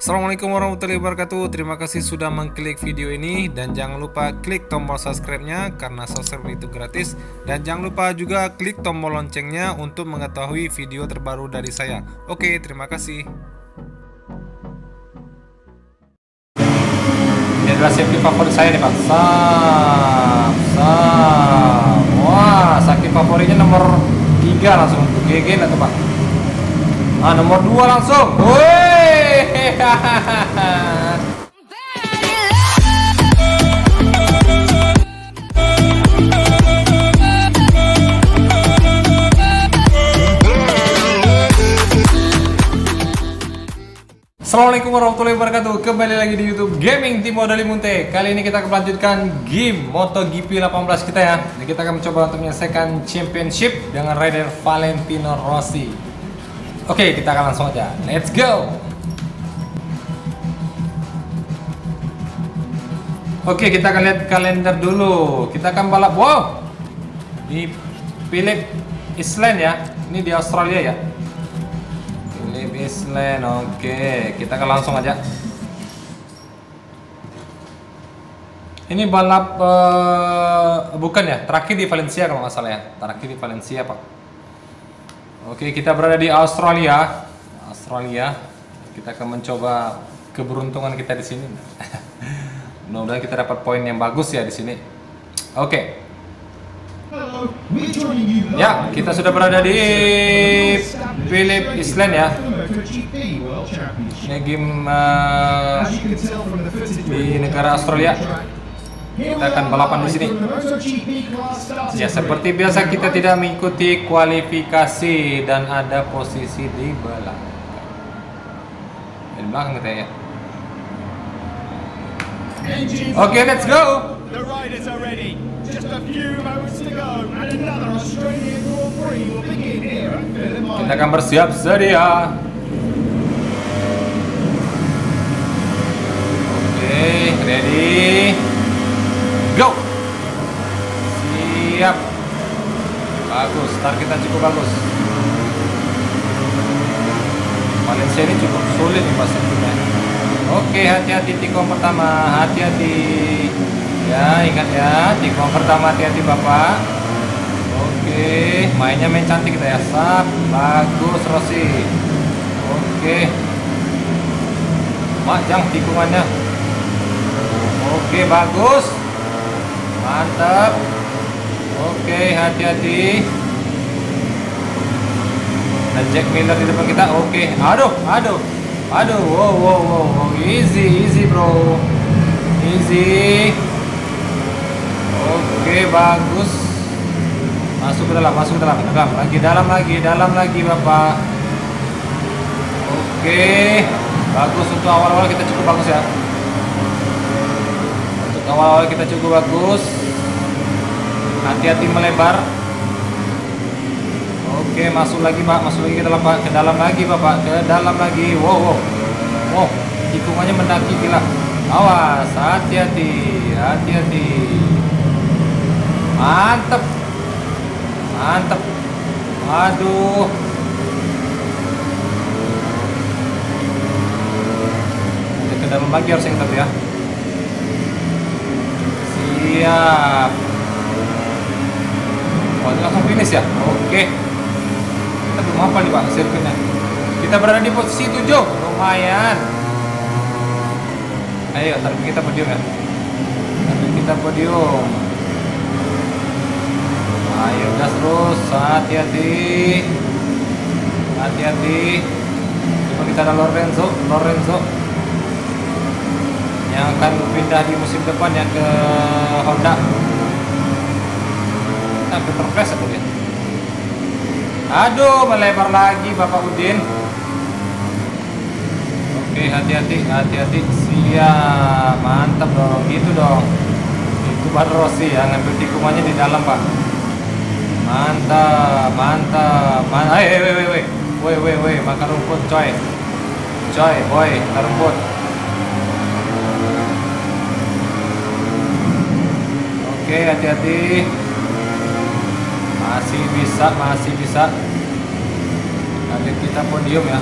Assalamualaikum warahmatullahi wabarakatuh. Terima kasih sudah mengklik video ini dan jangan lupa klik tombol subscribe-nya karena subscribe itu gratis, dan jangan lupa juga klik tombol loncengnya untuk mengetahui video terbaru dari saya. Oke, terima kasih. Ini adalah safety favorit saya nih Pak. Sap, sap. Wah, safety favoritnya nomor 3 langsung untuk GG atau Pak. Ah, nomor 2 langsung. Woi. Assalamualaikum warahmatullahi wabarakatuh. Kembali lagi di YouTube Gaming Timor Dalimunthe. Kali ini kita akan melanjutkan game MotoGP 18 kita ya. Jadi kita akan mencoba untuk menyelesaikan championship dengan rider Valentino Rossi. Oke, kita akan langsung aja. Let's go. Oke, kita akan lihat kalender dulu. Kita akan balap, wow, di Philip Island ya. Ini di Australia ya, Philip Island. Oke, kita akan langsung aja. Ini balap bukan ya, terakhir di Valencia kalau nggak salah ya. Terakhir di Valencia Pak. Oke, kita berada di Australia. Australia, kita akan mencoba keberuntungan kita di sini. Mudah-mudahan kita dapat poin yang bagus ya di sini. Oke. Ya, kita sudah berada di Philip Island ya. Ini game di negara Australia. Kita akan balapan di sini. Ya, seperti biasa kita tidak mengikuti kualifikasi dan ada posisi di belakang. Di belakang kita ya. Okay, let's go. The riders are ready. Just a few moments to go, and another Australian Grand Prix will begin here at Phillip Island. Kita akan bersiap sedia. Okay, ready, go. Siap. Bagus, start kita cukup bagus. Valencia ini cukup sulit nih pastinya. Oke, hati-hati tikung pertama, hati-hati ya, ingat ya, tikung pertama hati-hati Bapak. Oke, mainnya main cantik kita ya, sap, bagus Rossi. Oke, majang tikungannya. Oke, bagus, mantap. Oke, hati-hati. Dan Jack Miller di depan kita. Oke, aduh, aduh. Aduh, wow, wow, wow, easy, easy bro, easy. Oke, bagus. Masuk ke dalam, masuk ke dalam, dalam lagi Bapak. Oke, bagus. Untuk awal-awal kita cukup bagus ya. Untuk awal-awal kita cukup bagus. Hati-hati melebar. Oke, masuk lagi Pak, masuk lagi ke dalam lagi Bapak, ke dalam lagi. Wow, wow, wow, tikungannya mendaki gila. Awas, hati-hati, hati-hati. Mantep, mantep. Aduh. Ke dalam lagi harus yang tetap ya. Siap. Oh, ini langsung finish ya. Oke. Apa nih Pak sirkuitnya? Kita berada di posisi 7. Lumayan. Ayo, target kita podium ya. Target kita podium. Ayo gas terus, hati-hati. Hati-hati. Coba kita ada Lorenzo, yang akan pindah di musim depan ya ke Honda. Kita terpleset tuh ya. Aduh, melebar lagi Bapak Udin. Oke, hati-hati, hati-hati. Siap, mantap dong. Gitu dong. Itu Pak Rossi ya, ngambil tikungannya di dalam Pak. Mantap, mantap. Hei, hei, hei, hei. Woi, woi, woi, makan rumput coy. Coy, woi, makan rumput. Oke, hati-hati. Masih bisa, masih bisa. Target kita podium ya.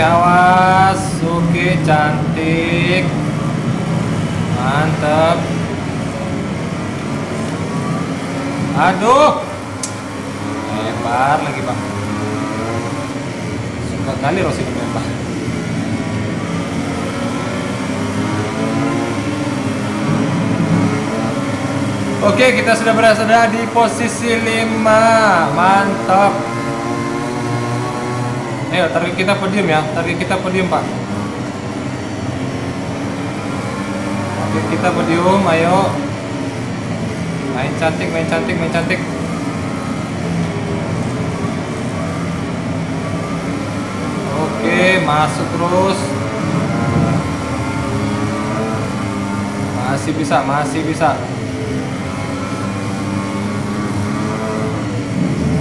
awas. Oke, cantik. Mantap. Aduh. Lebar lagi, Pak. Suka kali Rossi lebar. Oke, kita sudah berada di posisi 5. Mantap. Ayo, target kita podium ya. Target kita podium, Pak. Target kita podium, ayo. Main cantik, main cantik, main cantik. Oke, masuk terus. Masih bisa, masih bisa.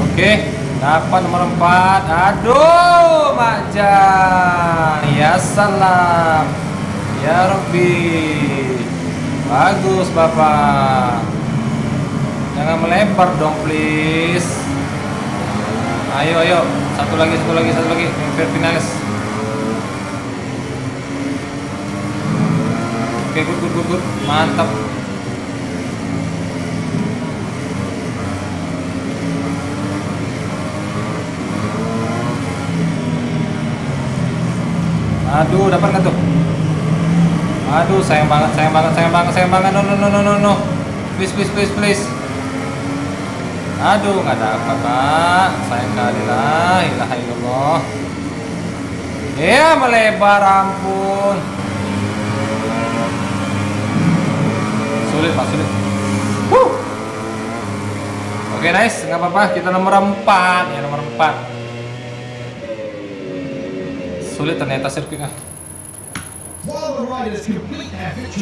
Oke, dapat nomor 4. Aduh, Majan. Ya salam. Ya Rabbi. Bagus, Bapak. Jangan melempar dong, please. Ayo, ayo. Satu lagi, satu lagi, satu lagi. Hampir finalis. Oke, good, good, good, good. Mantap. Aduh, dapat nggak tuh? Aduh, sayang banget, sayang banget, sayang banget, sayang banget. No, no, no, no, no, no. Please, please, please, please. Aduh, nggak dapat, Pak. Sayang kali lah. Ilaha illallah. Ya, melebar, ampun. Sulit, Pak, sulit. Huh. Oke, nice. Nggak apa-apa, kita nomor 4. Ya, nomor 4. Sulit ternyata sirkuitnya.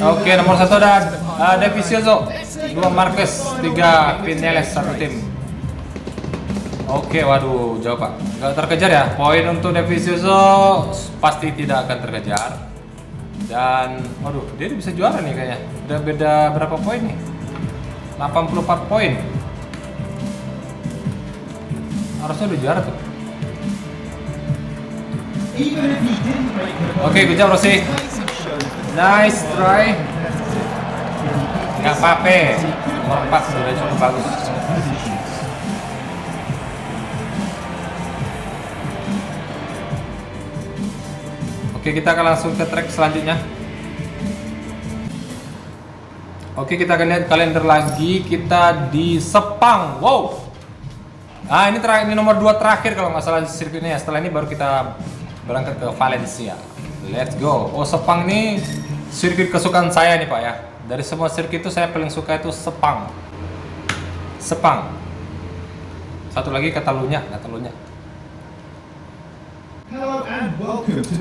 Oke, nomor 1 ada Dovizioso, 2 Marquez, 3 Vinales, 1 tim. Oke, waduh, jauh, Pak. Gak terkejar ya. Poin untuk Dovizioso pasti tidak akan terkejar. Dan waduh, dia bisa juara nih kayaknya. Udah beda berapa poin nih? 84 poin. Harusnya udah juara tuh. Oke, good job Rossi. Nice try. Nggak apa-apa. Nomor 4 sudah cukup bagus. Oke, kita akan langsung ke track selanjutnya. Oke, kita akan lihat kalender lagi. Kita di Sepang. Wow. Ah, ini terakhir, ini nomor 2 terakhir kalau nggak salah sirkuitnya. Setelah ini baru kita berangkat ke Valencia. Let's go. Oh, Sepang ini sirkuit kesukaan saya nih, Pak ya. Dari semua sirkuit itu saya paling suka itu Sepang. Sepang. Satu lagi Catalunya, Catalunya.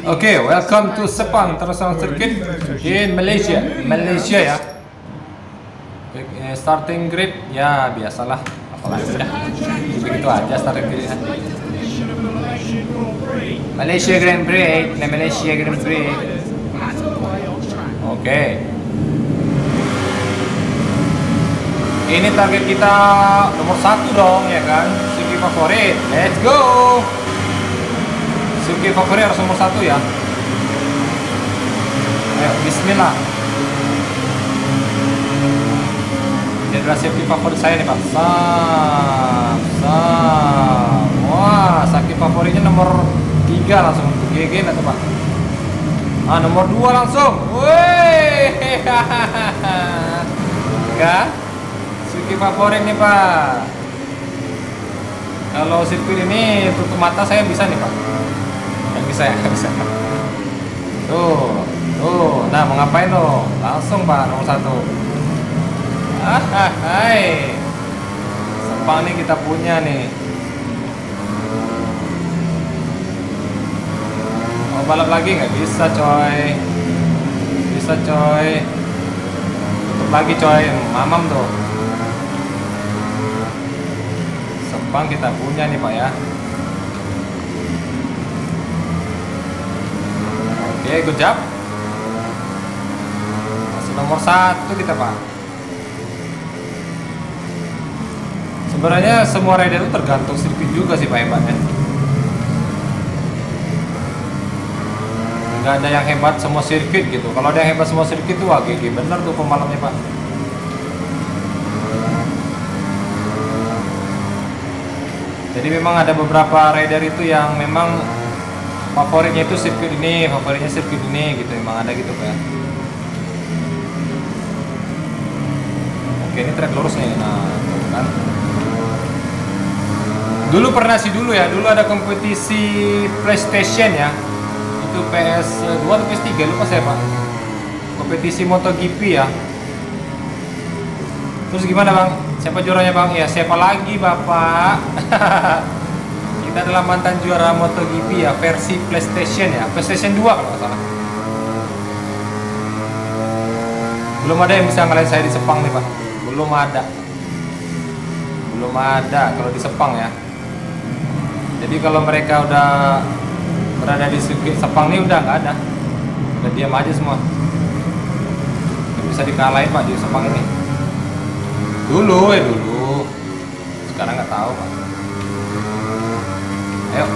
Oke, welcome to Sepang, terusan sirkuit in Malaysia. Malaysia ya. Starting grid ya biasalah. Apalagi ya. Begitu aja starting gridnya. Malaysia Grand Prix, Malaysia Grand Prix. Oke. Ini target kita nomor 1 dong, ya kan? Suki favorit. Let's go. Suki favorit harus nomor 1 ya. Ayo, bismillah. Ini adalah suki favorit saya nih, Pak. Sam, sam. Wah, sakit favoritnya nomor 3 langsung. GG atau Pak? Ah, nomor 2 langsung. Woi. Enggak. Suki favorit nih, Pak. Kalau sirkuit ini tutup mata saya bisa nih, Pak. Enggak bisa ya, enggak bisa. Tuh, tuh. Nah, mau ngapain lo? Langsung, Pak, nomor 1. Ah, hai. Sepang nih kita punya nih. Balap lagi nggak bisa, coy. Bisa, coy. Tutup lagi, coy. Mamam tuh. Sepang kita punya nih, Pak ya. Oke, good job. Masih nomor 1 kita, Pak. Sebenarnya semua rider itu tergantung sirkuit juga sih, Pak, hebatnya. nggak ada yang hebat semua sirkuit gitu. Kalau ada yang hebat semua sirkuit tuh wah GG bener tuh pembalapnya Pak. Jadi memang ada beberapa rider itu yang memang favoritnya itu sirkuit ini, favoritnya sirkuit ini gitu, memang ada gitu Pak. Oke, ini trek lurus nih, nah kan. Dulu pernah sih dulu ya, dulu ada kompetisi PlayStation ya. Itu PS2 atau PS3 lupa saya Pak. Kompetisi MotoGP ya. Terus gimana Bang? Siapa juaranya Bang? Ya siapa lagi Bapak? Kita adalah mantan juara MotoGP ya, versi PlayStation ya. PlayStation 2 kalau nggak salah. Belum ada yang bisa ngalahin saya di Sepang nih Pak. Belum ada. Belum ada kalau di Sepang ya. Jadi kalau mereka udah berada di Sepang ini udah nggak ada. Udah diam aja semua. Nggak bisa dikalahin Pak di Sepang ini. Dulu ya dulu. Sekarang nggak tahu Pak. Ayo.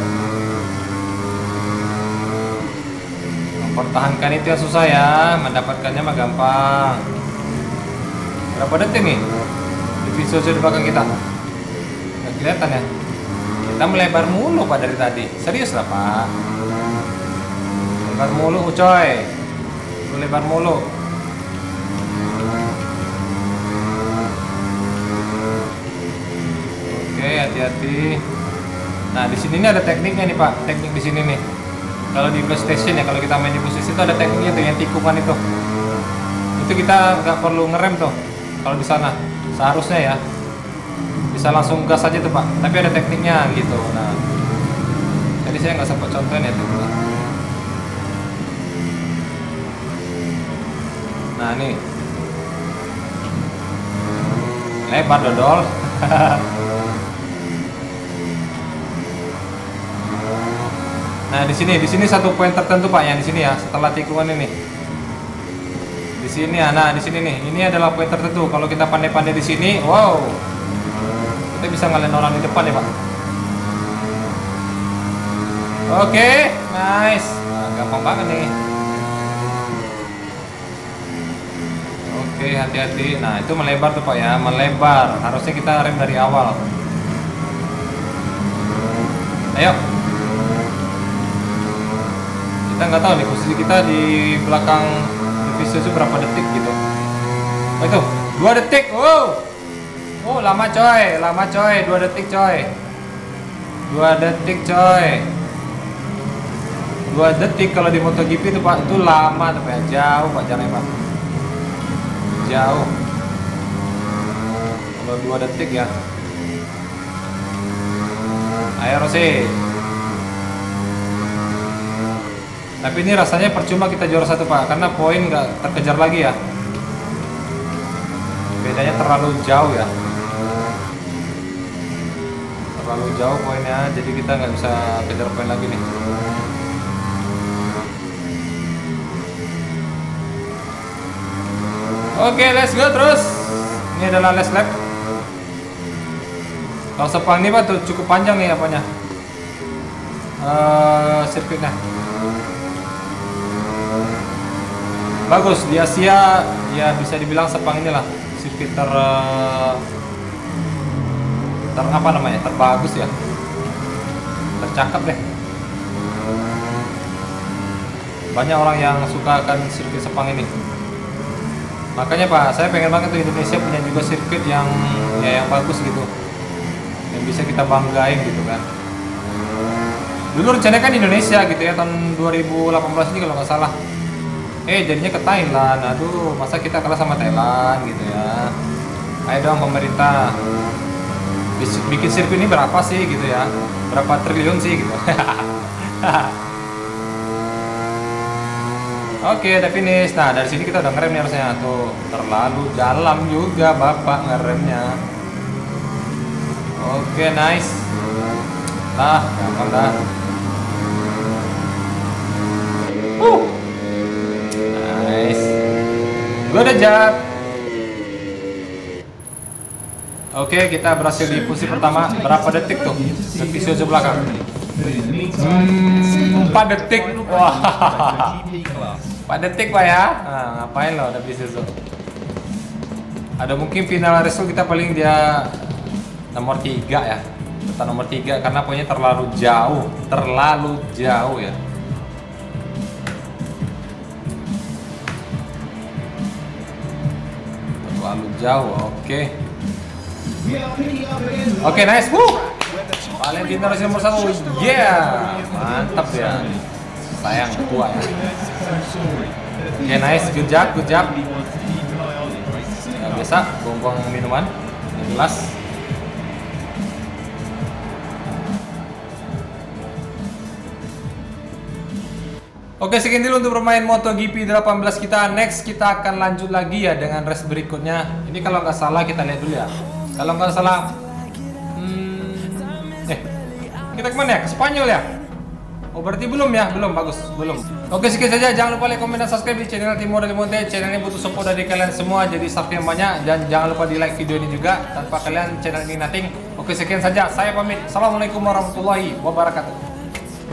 Mempertahankan itu ya susah ya. Mendapatkannya mah gampang. Berapa detik nih? Dovizioso di belakang kita. Nggak kelihatan ya? Kita melebar mulu Pak dari tadi. Serius lah Pak. Melebar mulu coy. Melebar mulu. Oke, hati-hati. Nah, di sini ini ada tekniknya nih Pak. Teknik di sini nih. Kalau di PlayStation ya, kalau kita main di posisi itu ada tekniknya tuh yang tikungan itu. Itu kita nggak perlu ngerem tuh. Kalau di sana seharusnya ya. Bisa langsung gas aja tuh Pak, tapi ada tekniknya gitu. Nah, jadi saya nggak sempat contohin ya tuh. Nah ini lebar dodol. Nah di sini satu poin tertentu Pak yang di sini ya setelah tikungan ini. Di sini ya, nah di sini nih ini adalah poin tertentu. Kalau kita pandai-pandai di sini, wow. Kita bisa ngalahin orang di depan ya Pak. Oke, nice. Nah, gampang banget nih. Oke, hati-hati. Nah itu melebar tuh Pak ya, melebar. Harusnya kita rem dari awal. Ayo. Kita nggak tahu nih posisi kita di belakang Dovizioso berapa detik gitu. Oh, itu 2 detik. Wow. Oh lama coy, 2 detik coy. 2 detik coy. 2 detik kalau di MotoGP itu Pak, itu lama tuh Pak, jauh Pak jalannya Pak. Jauh. Kalau 2 detik ya. Ayo Rossi. Tapi ini rasanya percuma kita juara 1 Pak, karena poin nggak terkejar lagi ya. Bedanya terlalu jauh ya. Terlalu jauh poinnya, jadi kita nggak bisa kejar poin lagi nih. Oke, let's go terus. Ini adalah last lap. Kalau Sepang ini Pak tuh cukup panjang nih apanya. Sirkuitnya. Bagus di Asia ya bisa dibilang Sepang inilah sirkuit terbagus ya, tercakap deh. Banyak orang yang suka akan sirkuit Sepang ini. Makanya Pak, saya pengen banget tuh Indonesia punya juga sirkuit yang ya yang bagus gitu, yang bisa kita banggain gitu kan. Dulu rencananya kan Indonesia gitu ya tahun 2018 ini kalau nggak salah. Jadinya ke Thailand. Aduh, masa kita kalah sama Thailand gitu ya. Ayo dong pemerintah. Bikin sirkuit ini berapa sih gitu ya, berapa triliun sih gitu. Oke, udah finish. Nah dari sini kita udah ngerem nih harusnya tuh, terlalu dalam juga Bapak ngeremnya. Oke, nice lah, gampang dah. Nice, good job. Oke, kita berhasil di posisi pertama. Berapa detik tuh? Dovizioso belakang. 4 detik. Wah, 4 detik Pak ya. Nah, ngapain loh Dovizioso. Ada mungkin final result kita paling dia nomor 3 ya. Kita nomor 3 karena pokoknya terlalu jauh ya. Terlalu jauh. Oke, nice. Woo. Valentino Rossi nomor 1, yeah, mantap ya. Sayang tua ya. Oke, nice, good job. Ya, biasa, buang-buang minuman, jelas. Oke, sekian dulu untuk bermain MotoGP 18 kita. Next kita akan lanjut lagi ya dengan race berikutnya. Ini kalau nggak salah kita lihat dulu ya. Kalau nggak salah kita kemana ya? Ke Spanyol ya? Oh berarti belum ya? Belum, bagus, belum. Oke sekian saja, jangan lupa like, komen, dan subscribe di channel Timor Dalimunthe. Channel ini butuh support dari kalian semua, jadi subscribe banyak. Dan jangan lupa di like video ini juga, tanpa kalian channel ini nothing. Oke sekian saja, saya pamit. Assalamualaikum warahmatullahi wabarakatuh.